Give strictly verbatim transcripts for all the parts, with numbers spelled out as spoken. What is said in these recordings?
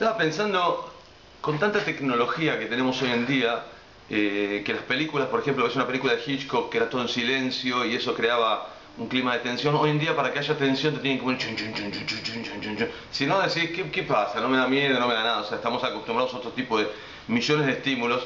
Estaba pensando, con tanta tecnología que tenemos hoy en día, eh, que las películas, por ejemplo, ves una película de Hitchcock que era todo en silencio y eso creaba un clima de tensión. Hoy en día, para que haya tensión, te tienen que poner chun chun chun chun chun chun chun chun. Si no, decís, ¿qué, qué pasa? No me da miedo, no me da nada. O sea, estamos acostumbrados a otro tipo de millones de estímulos.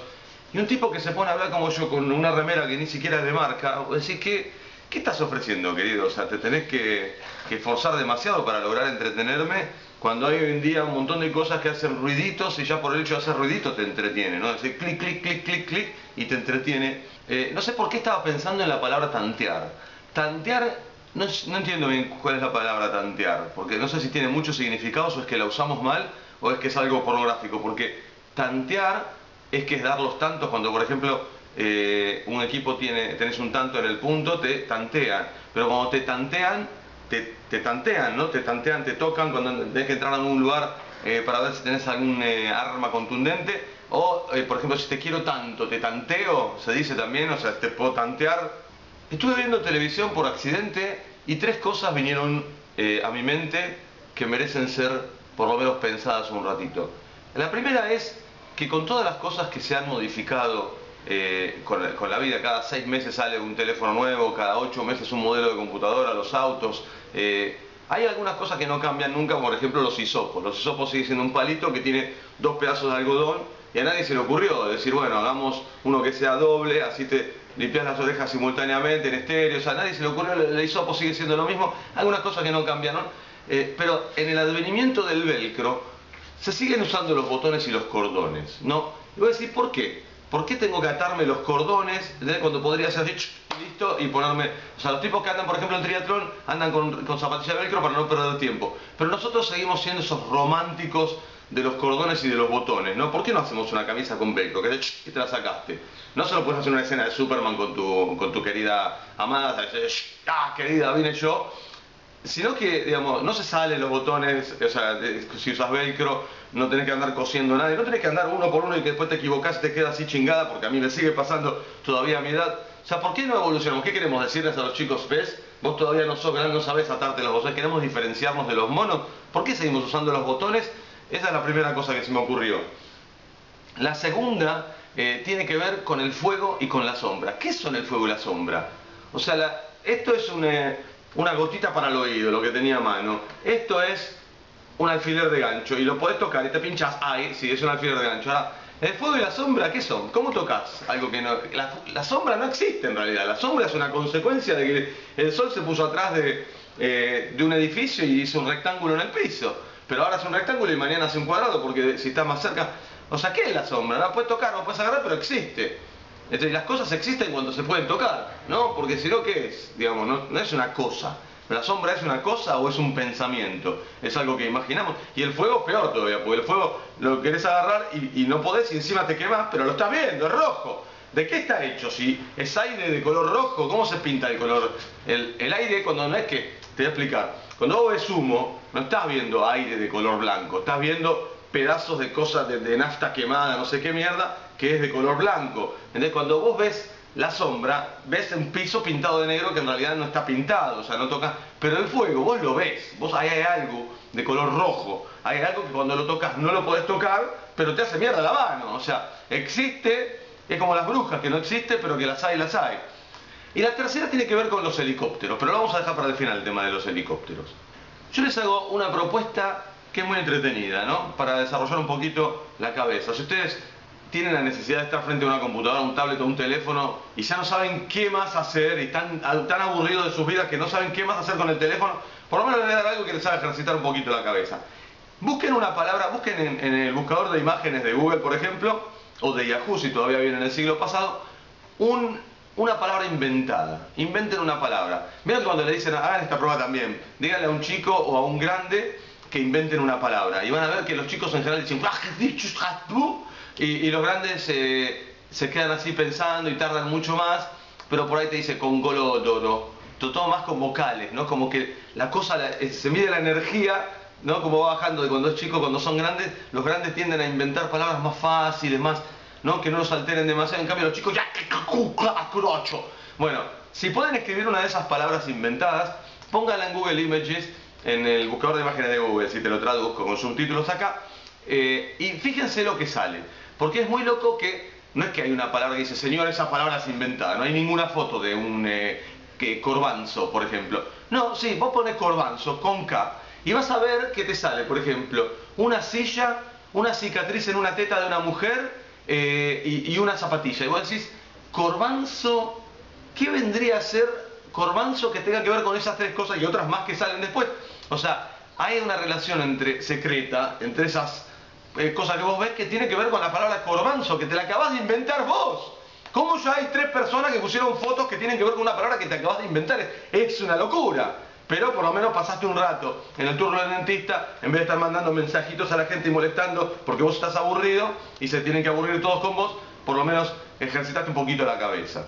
Y un tipo que se pone a hablar como yo, con una remera que ni siquiera es de marca, decís, ¿qué, qué estás ofreciendo, querido? O sea, te tenés que, que esforzar demasiado para lograr entretenerme, cuando hay hoy en día un montón de cosas que hacen ruiditos y ya por el hecho de hacer ruiditos te entretiene, ¿no? Es decir, clic, clic, clic, clic, clic y te entretiene. Eh, no sé por qué estaba pensando en la palabra tantear. Tantear, no, no entiendo bien cuál es la palabra tantear, porque no sé si tiene muchos significados o es que la usamos mal o es que es algo pornográfico, porque tantear es que es dar los tantos cuando, por ejemplo, eh, un equipo tiene, tenés un tanto en el punto, te tantean, pero cuando te tantean, Te, te tantean, ¿no? Te tantean, te tocan cuando tenés que entrar a algún lugar eh, para ver si tenés algún eh, arma contundente. O, eh, por ejemplo, si te quiero tanto, te tanteo, se dice también, o sea, te puedo tantear. Estuve viendo televisión por accidente y tres cosas vinieron eh, a mi mente que merecen ser, por lo menos, pensadas un ratito. La primera es que con todas las cosas que se han modificado Eh, con, con la vida, cada seis meses sale un teléfono nuevo, cada ocho meses un modelo de computadora, los autos, eh, hay algunas cosas que no cambian nunca, como por ejemplo los hisopos. Los hisopos siguen siendo un palito que tiene dos pedazos de algodón y a nadie se le ocurrió decir, bueno, hagamos uno que sea doble, así te limpias las orejas simultáneamente en estéreo. O sea, a nadie se le ocurrió, el hisopo sigue siendo lo mismo, algunas cosas que no cambiaron, eh, pero en el advenimiento del velcro se siguen usando los botones y los cordones, ¿no? Y voy a decir, ¿por qué? ¿Por qué tengo que atarme los cordones cuando podría hacer listo y ponerme? O sea, los tipos que andan, por ejemplo, en triatlón andan con, con zapatillas de velcro para no perder tiempo. Pero nosotros seguimos siendo esos románticos de los cordones y de los botones, ¿no? ¿Por qué no hacemos una camisa con velcro? Que te, te la sacaste. No solo puedes hacer una escena de Superman con tu, con tu querida amada, ah, querida, vine yo, sino que, digamos, no se salen los botones. O sea, si usas velcro no tenés que andar cosiendo a nadie, no tenés que andar uno por uno y que después te equivocás y te quedas así chingada, porque a mí me sigue pasando todavía a mi edad. O sea, ¿por qué no evolucionamos? ¿Qué queremos decirles a los chicos? ¿Ves? Vos todavía no sos grande, no sabés atarte los botones, queremos diferenciarnos de los monos. ¿Por qué seguimos usando los botones? Esa es la primera cosa que se me ocurrió. La segunda eh, tiene que ver con el fuego y con la sombra. ¿Qué son el fuego y la sombra? O sea, la, esto es un... Eh, una gotita para el oído, lo que tenía a mano. Esto es un alfiler de gancho y lo podés tocar y te pinchas ahí, sí, es un alfiler de gancho. Ahora, el fuego y la sombra, ¿qué son? ¿Cómo tocas algo que no...? La, la sombra no existe en realidad. La sombra es una consecuencia de que el sol se puso atrás de, eh, de un edificio y hizo un rectángulo en el piso. Pero ahora es un rectángulo y mañana hace un cuadrado porque si está más cerca... O sea, ¿qué es la sombra? No la puedes tocar, no la puedes agarrar, pero existe. Entonces, las cosas existen cuando se pueden tocar, ¿no? Porque si no, ¿qué es? Digamos, no, no es una cosa. La sombra es una cosa o es un pensamiento. Es algo que imaginamos. Y el fuego es peor todavía, porque el fuego lo querés agarrar y, y no podés y encima te quemás, pero lo estás viendo, es rojo. ¿De qué está hecho? Si es aire de color rojo, ¿cómo se pinta el color? El, el aire, cuando no es que... Te voy a explicar. Cuando vos ves humo, no estás viendo aire de color blanco, estás viendo pedazos de cosas de, de nafta quemada, no sé qué mierda, que es de color blanco. Entonces, cuando vos ves la sombra, ves un piso pintado de negro que en realidad no está pintado, o sea, no toca. Pero el fuego, vos lo ves, vos ahí hay algo de color rojo, hay algo que cuando lo tocas no lo podés tocar, pero te hace mierda la mano. O sea, existe, es como las brujas, que no existe, pero que las hay, las hay. Y la tercera tiene que ver con los helicópteros, pero lo vamos a dejar para el final, el tema de los helicópteros. Yo les hago una propuesta que es muy entretenida, ¿no? Para desarrollar un poquito la cabeza. Si ustedes tienen la necesidad de estar frente a una computadora, un tablet o un teléfono y ya no saben qué más hacer y están tan aburridos de sus vidas que no saben qué más hacer con el teléfono, por lo menos les voy a dar algo que les haga ejercitar un poquito la cabeza. Busquen una palabra, busquen en, en el buscador de imágenes de Google, por ejemplo, o de Yahoo, si todavía viene en el siglo pasado, un... una palabra inventada. Inventen una palabra. Miren que cuando le dicen, hagan esta prueba también, díganle a un chico o a un grande que inventen una palabra. Y van a ver que los chicos en general dicen, y, y los grandes eh, se quedan así pensando y tardan mucho más, pero por ahí te dice congolodoro. Todo más con vocales, ¿no? Como que la cosa, la, se mide la energía, ¿no? Como va bajando de cuando es chico, cuando son grandes, los grandes tienden a inventar palabras más fáciles, más... ¿no? Que no los alteren demasiado, en cambio los chicos ya crocho. Bueno, si pueden escribir una de esas palabras inventadas, pónganla en Google Images, en el buscador de imágenes de Google, si te lo traduzco con subtítulos acá, Eh, y fíjense lo que sale, porque es muy loco que no es que hay una palabra que dice, señor, esa palabra es inventada, no hay ninguna foto de un eh, que corbanzo, por ejemplo. No, sí, vos pones corbanzo con K y vas a ver que te sale, por ejemplo, una silla, una cicatriz en una teta de una mujer eh, y, y una zapatilla. Y vos decís, corbanzo, ¿qué vendría a ser corbanzo que tenga que ver con esas tres cosas y otras más que salen después? O sea, hay una relación entre secreta, entre esas eh, cosas que vos ves, que tiene que ver con la palabra corbanzo, que te la acabas de inventar vos. ¿Cómo ya hay tres personas que pusieron fotos que tienen que ver con una palabra que te acabas de inventar? Es una locura. Pero por lo menos pasaste un rato en el turno del dentista, en vez de estar mandando mensajitos a la gente y molestando porque vos estás aburrido y se tienen que aburrir todos con vos, por lo menos ejercitaste un poquito la cabeza.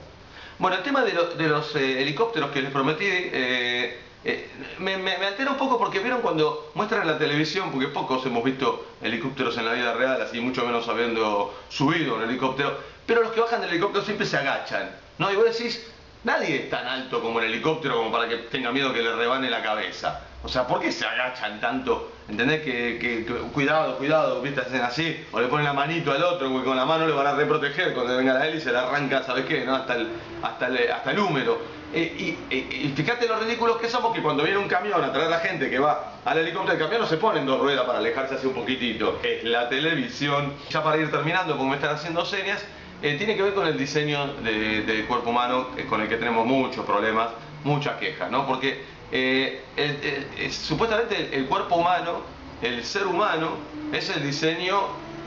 Bueno, el tema de, lo, de los eh, helicópteros que les prometí... Eh, Eh, me, me, me altera un poco porque vieron cuando muestran en la televisión, porque pocos hemos visto helicópteros en la vida real, así mucho menos habiendo subido un helicóptero, pero los que bajan del helicóptero siempre se agachan, ¿no? Y vos decís, nadie es tan alto como el helicóptero como para que tenga miedo que le rebane la cabeza. O sea, ¿por qué se agachan tanto? ¿Entendés? Que, que, que cuidado, cuidado, viste, hacen así, o le ponen la manito al otro, porque con la mano le van a reproteger, cuando venga la hélice le arranca, ¿sabes qué? ¿No? Hasta el, hasta el, hasta el húmero. Eh, y, y, y fíjate lo ridículos que son, porque cuando viene un camión a traer a la gente que va al helicóptero, el camión no se pone en dos ruedas para alejarse hace un poquitito. Es la televisión. Ya para ir terminando, como me están haciendo señas, eh, tiene que ver con el diseño de, del cuerpo humano, eh, con el que tenemos muchos problemas, muchas quejas, ¿no? Porque eh, el, el, el, supuestamente el, el cuerpo humano, el ser humano, es el diseño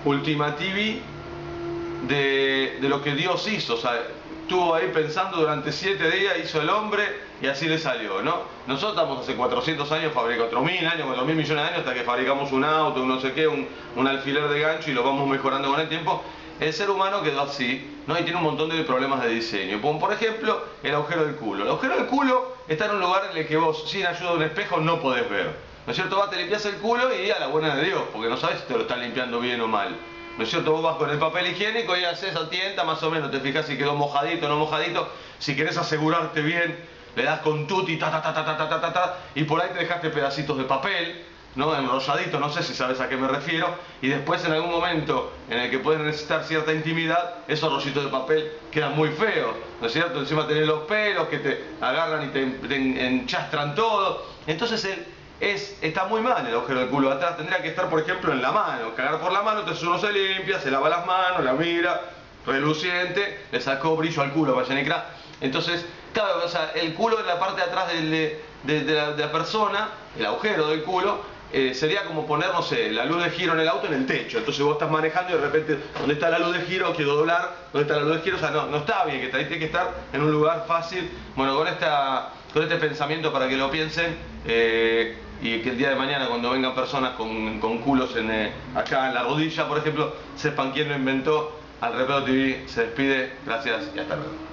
ultimativi de, de lo que Dios hizo, o sea, estuvo ahí pensando durante siete días, hizo el hombre y así le salió, ¿no? Nosotros estamos hace cuatrocientos años, fabricamos cuatro mil años, cuatro mil millones de años, hasta que fabricamos un auto, un no sé qué, un, un alfiler de gancho y lo vamos mejorando con el tiempo. El ser humano quedó así, ¿no? Y tiene un montón de problemas de diseño. Por ejemplo, el agujero del culo. El agujero del culo está en un lugar en el que vos, sin ayuda de un espejo, no podés ver, ¿no es cierto? Vas, te limpias el culo y a la buena de Dios, porque no sabes si te lo están limpiando bien o mal, ¿no es cierto? Vos vas con el papel higiénico y haces a tienta, más o menos, te fijas si quedó mojadito o no mojadito. Si querés asegurarte bien, le das con tutti, ta, ta, ta, ta, ta, ta, ta, ta, y por ahí te dejaste pedacitos de papel, ¿no? Enrolladito, no sé si sabes a qué me refiero. Y después, en algún momento en el que puedes necesitar cierta intimidad, esos rollitos de papel quedan muy feos, ¿no es cierto? Encima tenés los pelos que te agarran y te, te enchastran todo. Entonces el Es, está muy mal el agujero del culo atrás, tendría que estar, por ejemplo, en la mano, cagar por la mano, entonces uno se limpia, se lava las manos, la mira, reluciente, le sacó brillo al culo, vaya necra. Entonces, claro, o sea, el culo en la parte de atrás del, de, de, de, la, de la persona, el agujero del culo, eh, sería como poner, no sé, la luz de giro en el auto en el techo. Entonces vos estás manejando y de repente, ¿dónde está la luz de giro? Quiero doblar, ¿dónde está la luz de giro? O sea, no, no está bien, que está, tiene que estar en un lugar fácil. Bueno, con esta, con este pensamiento para que lo piensen, eh, y que el día de mañana, cuando vengan personas con, con culos en, eh, acá en la rodilla, por ejemplo, sepan quién lo inventó. Alrepedo T V se despide, gracias y hasta luego.